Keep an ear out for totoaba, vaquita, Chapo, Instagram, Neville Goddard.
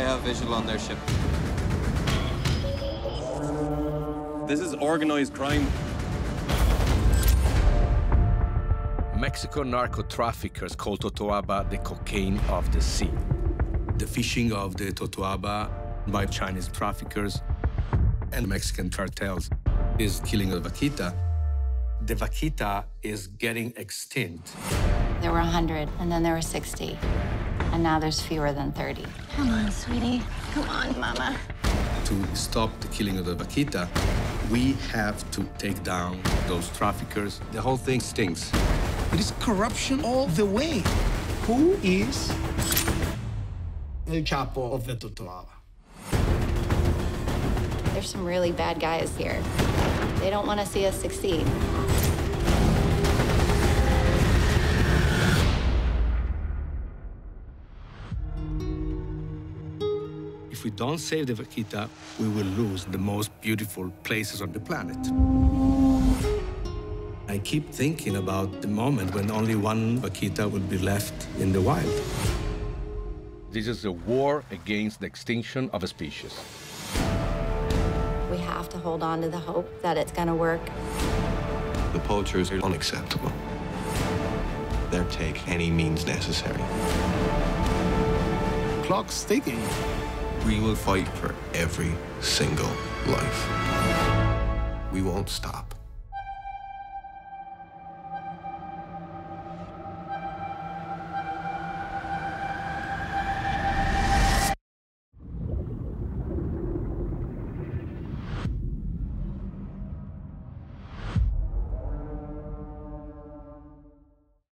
I have visual on their ship. This is organized crime. Mexican narco-traffickers call totoaba the cocaine of the sea. The fishing of the totoaba by Chinese traffickers and Mexican cartels is killing the vaquita. The vaquita is getting extinct. There were 100, and then there were 60. And now there's fewer than 30. Come on, sweetie. Come on, mama. To stop the killing of the vaquita, we have to take down those traffickers. The whole thing stinks. It is corruption all the way. Who is the Chapo of the totoaba? There's some really bad guys here. They don't want to see us succeed. If we don't save the vaquita, we will lose the most beautiful places on the planet. I keep thinking about the moment when only one vaquita will be left in the wild. This is a war against the extinction of a species. We have to hold on to the hope that it's going to work. The poachers are unacceptable. They'll take any means necessary. Clock's ticking. We will fight for every single life. We won't stop.